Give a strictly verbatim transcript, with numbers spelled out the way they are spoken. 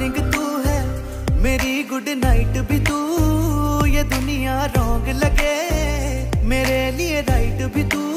Morning तू है, मेरी गुड नाइट भी तू। ये दुनिया रॉन्ग लगे, मेरे लिए राइट भी तू।